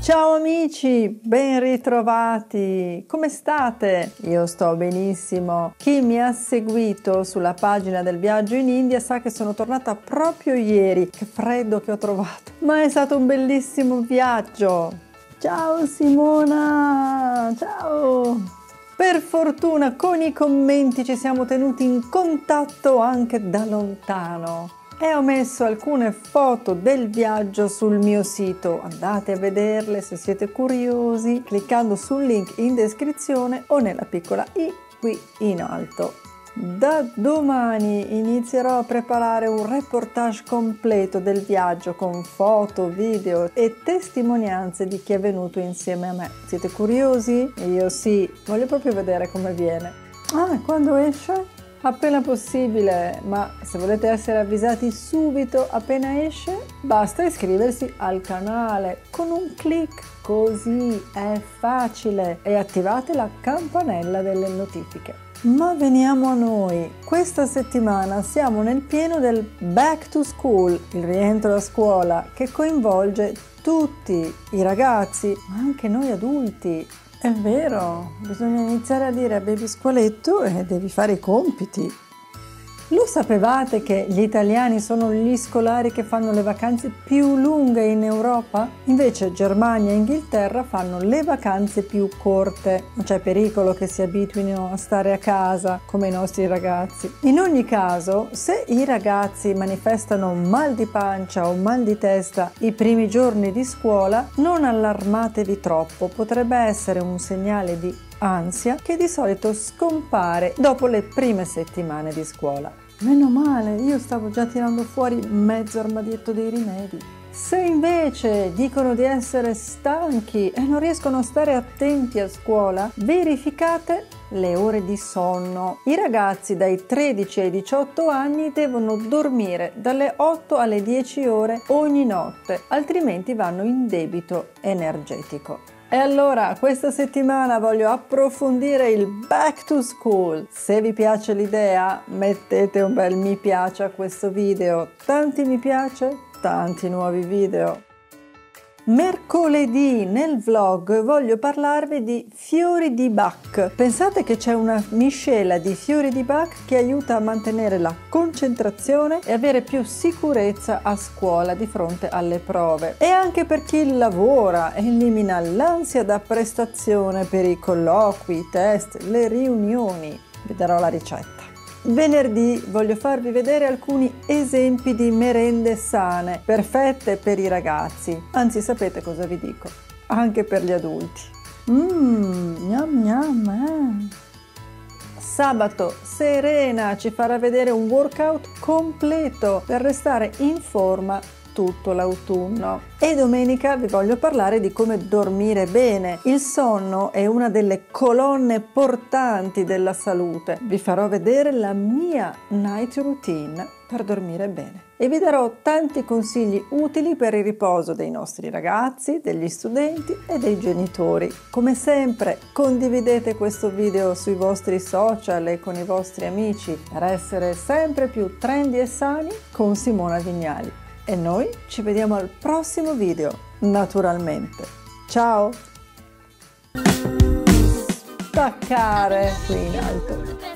Ciao amici, ben ritrovati! Come state? Io sto benissimo. Chi mi ha seguito sulla pagina del viaggio in India sa che sono tornata proprio ieri. Che freddo che ho trovato! Ma è stato un bellissimo viaggio! Ciao Simona! Ciao! Per fortuna con i commenti ci siamo tenuti in contatto anche da lontano e ho messo alcune foto del viaggio sul mio sito, andate a vederle se siete curiosi cliccando sul link in descrizione o nella piccola i qui in alto. Da domani inizierò a preparare un reportage completo del viaggio con foto, video e testimonianze di chi è venuto insieme a me. Siete curiosi? Io sì, voglio proprio vedere come viene. Ah, quando esce? Appena possibile, ma se volete essere avvisati subito appena esce, basta iscriversi al canale con un click, così è facile, e attivate la campanella delle notifiche. Ma veniamo a noi. Questa settimana siamo nel pieno del back to school, il rientro a scuola, che coinvolge tutti i ragazzi, ma anche noi adulti. È vero, bisogna iniziare a dire a baby scuoletto e devi fare i compiti. Lo sapevate che gli italiani sono gli scolari che fanno le vacanze più lunghe in Europa? Invece Germania e Inghilterra fanno le vacanze più corte. Non c'è pericolo che si abituino a stare a casa come i nostri ragazzi. In ogni caso, se i ragazzi manifestano mal di pancia o mal di testa i primi giorni di scuola, non allarmatevi troppo, potrebbe essere un segnale di ansia che di solito scompare dopo le prime settimane di scuola. Meno male, io stavo già tirando fuori mezzo armadietto dei rimedi. Se invece dicono di essere stanchi e non riescono a stare attenti a scuola, verificate le ore di sonno. I ragazzi dai 13 ai 18 anni devono dormire dalle 8 alle 10 ore ogni notte, altrimenti vanno in debito energetico. E allora questa settimana voglio approfondire il back to school. Se vi piace l'idea mettete un bel mi piace a questo video, tanti mi piace, tanti nuovi video. Mercoledì nel vlog voglio parlarvi di fiori di Bach. Pensate che c'è una miscela di fiori di Bach che aiuta a mantenere la concentrazione e avere più sicurezza a scuola di fronte alle prove. E anche per chi lavora, elimina l'ansia da prestazione per i colloqui, i test, le riunioni. Vi darò la ricetta. Venerdì voglio farvi vedere alcuni esempi di merende sane, perfette per i ragazzi, anzi sapete cosa vi dico, anche per gli adulti. Gnam gnam. Sabato Serena ci farà vedere un workout completo per restare in forma tutto l'autunno. E domenica vi voglio parlare di come dormire bene. Il sonno è una delle colonne portanti della salute. Vi farò vedere la mia night routine per dormire bene e vi darò tanti consigli utili per il riposo dei nostri ragazzi, degli studenti e dei genitori. Come sempre condividete questo video sui vostri social e con i vostri amici per essere sempre più trendy e sani con Simona Vignali. E noi ci vediamo al prossimo video, naturalmente. Ciao! Staccare qui in alto.